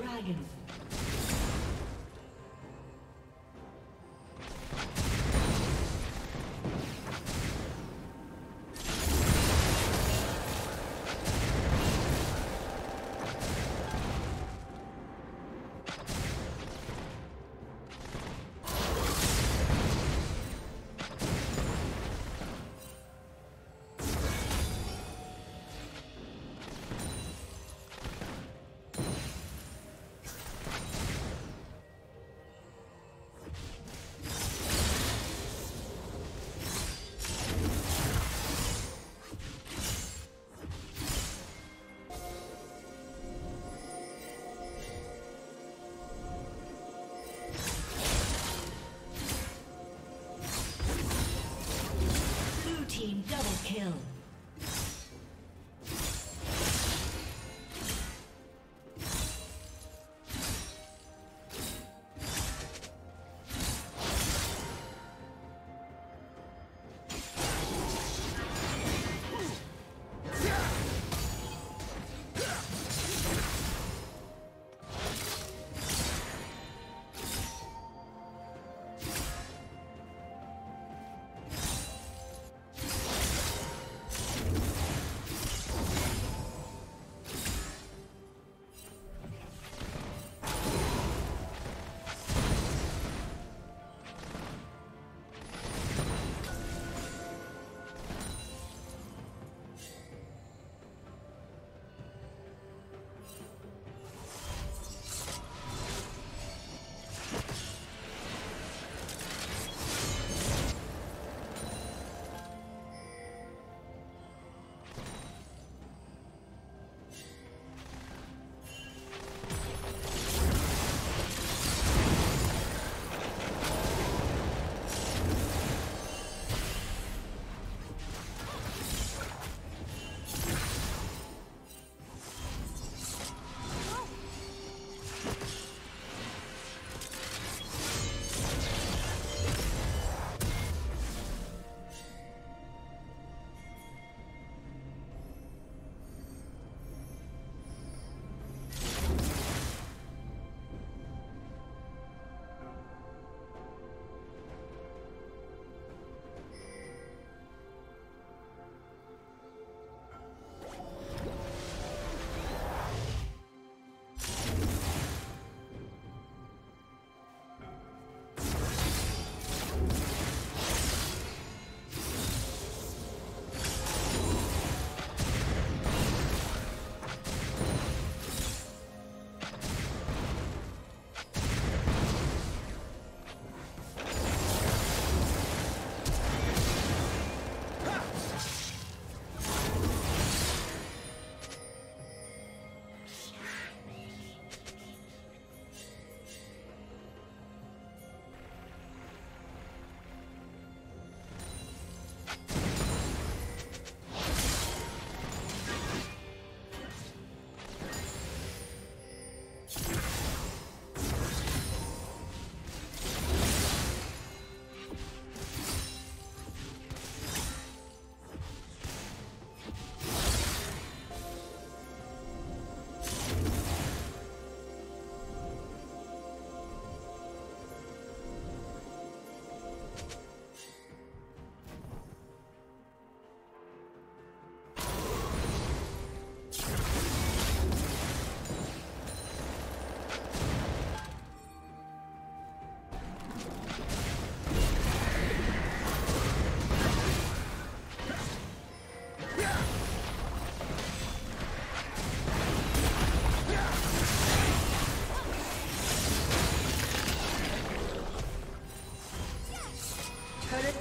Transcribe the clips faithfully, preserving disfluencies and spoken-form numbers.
dragon. Double kill.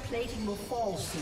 Plating will fall soon.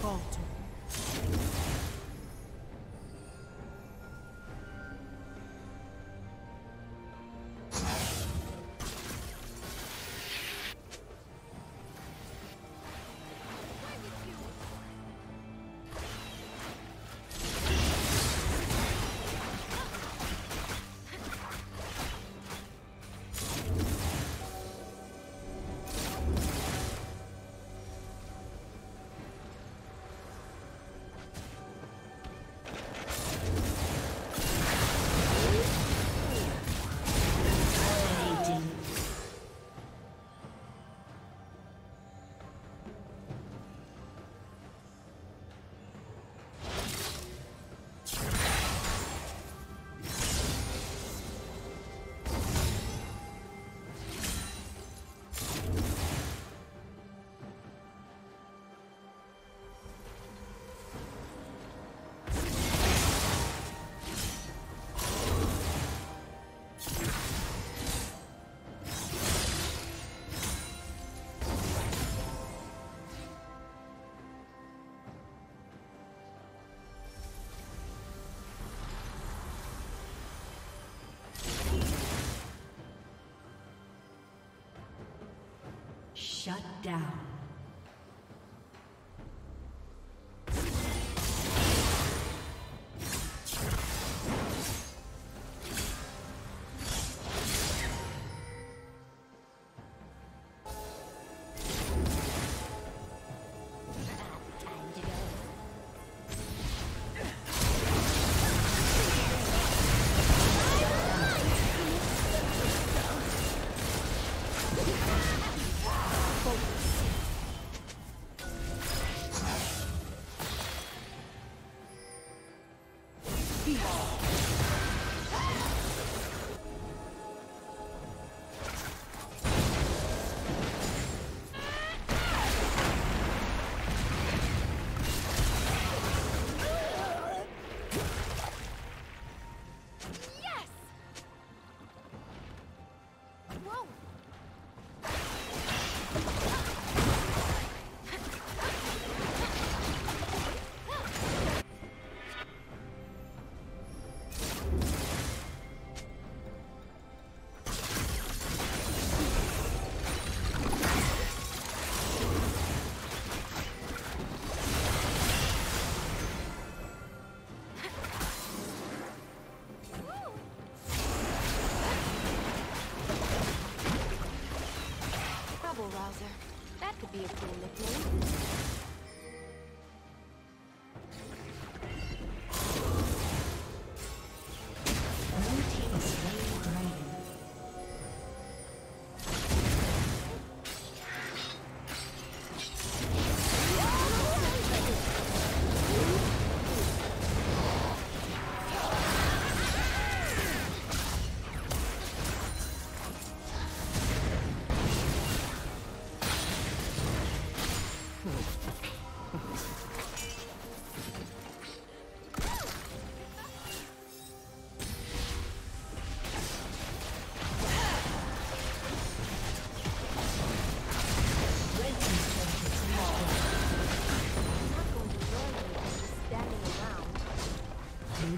Fault. Shut down. Focus. Bowser. That could be a cool nickname.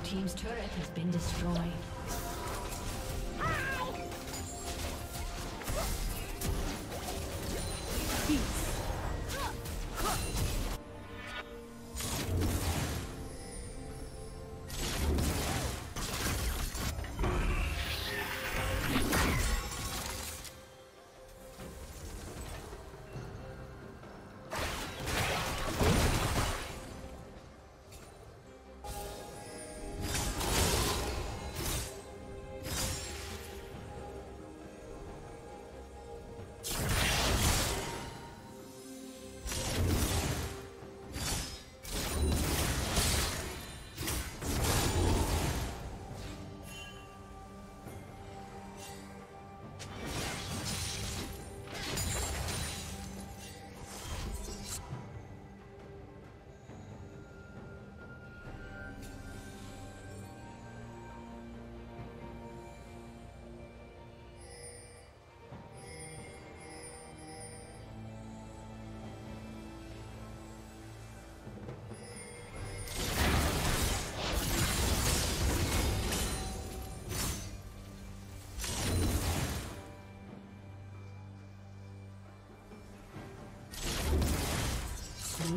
Team's turret has been destroyed. Blue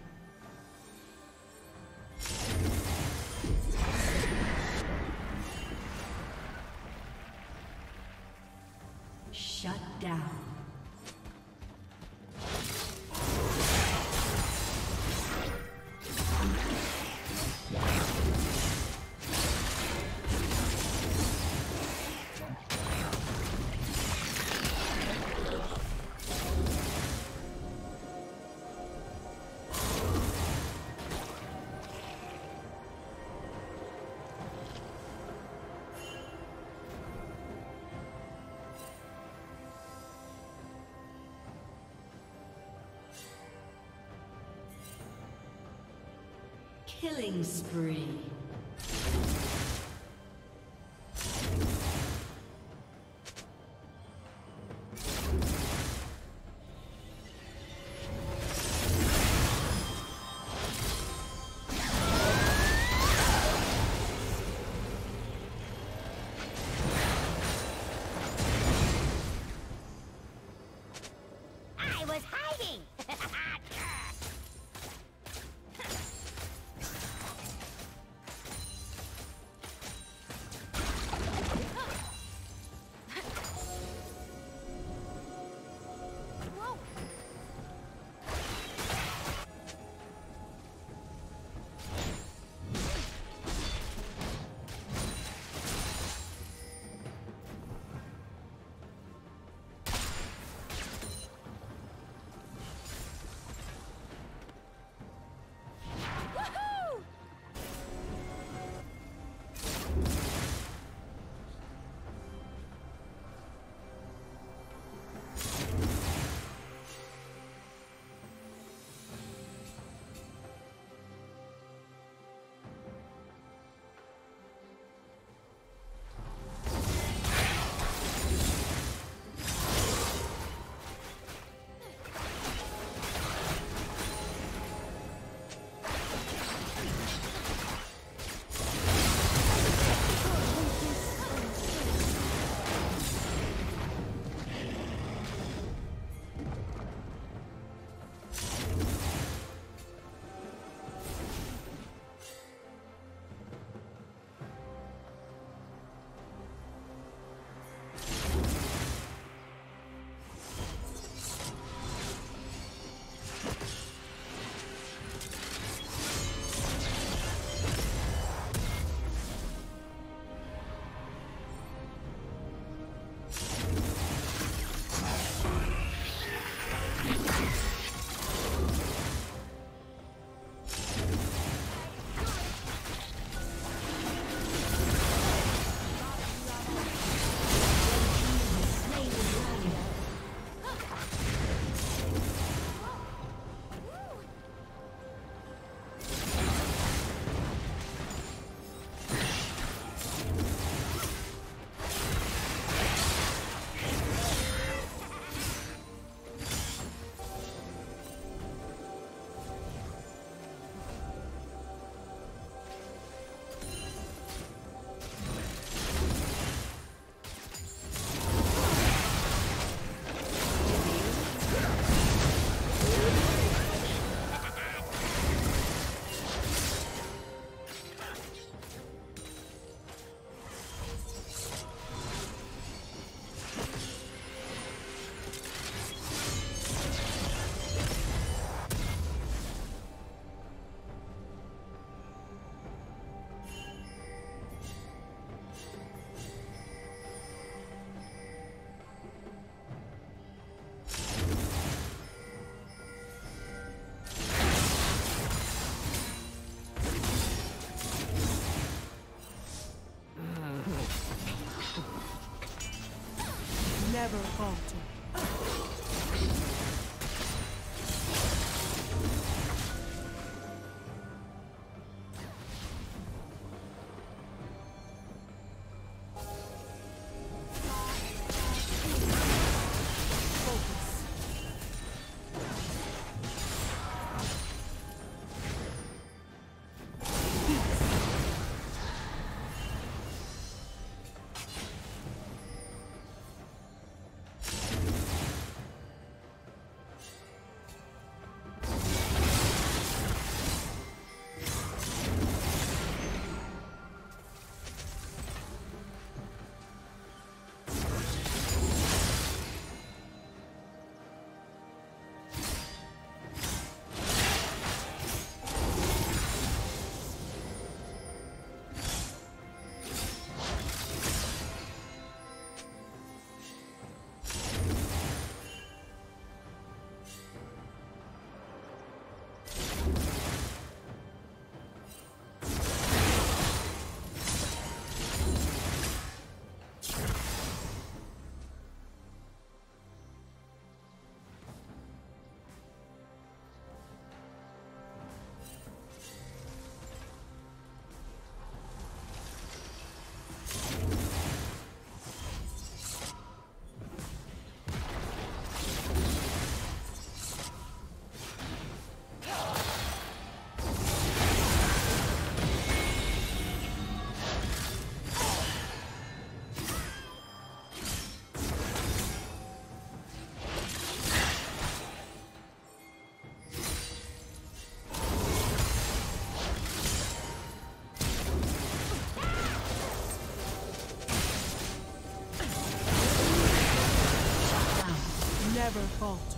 Shut down. Killing spree. never falter. Never falter.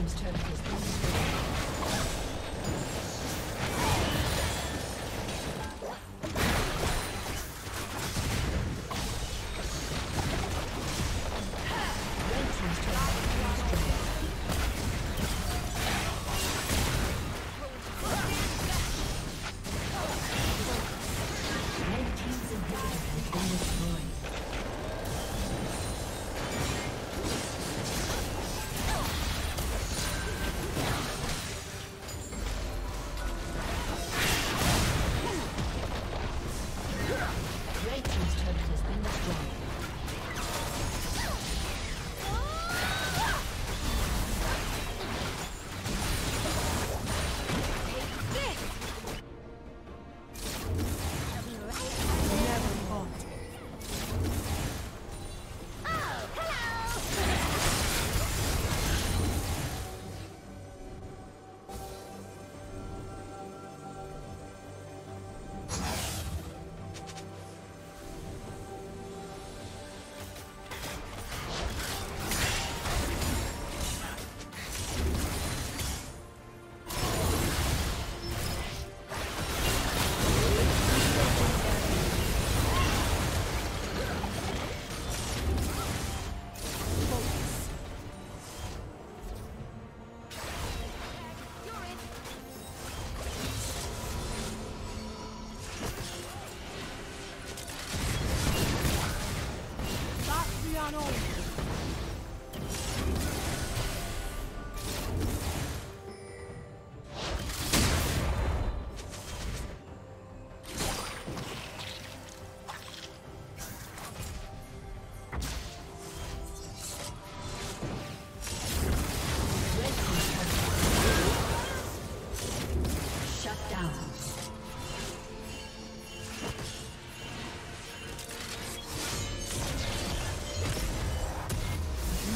team's turret has been destroyed.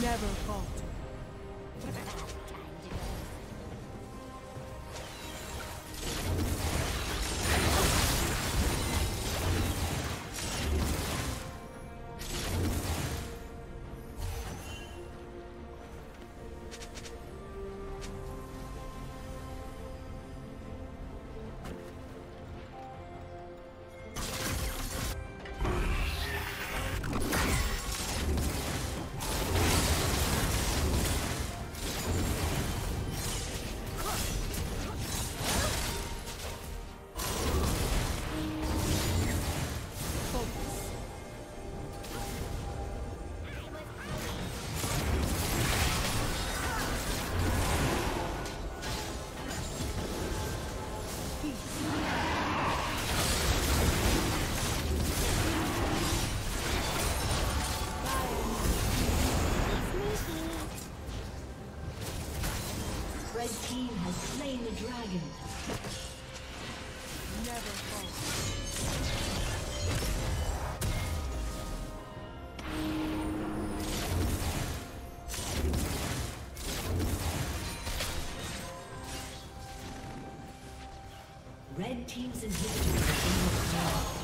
Never fault. The team has slain the dragon. Never fall. Red team's inhibitor is in the ground.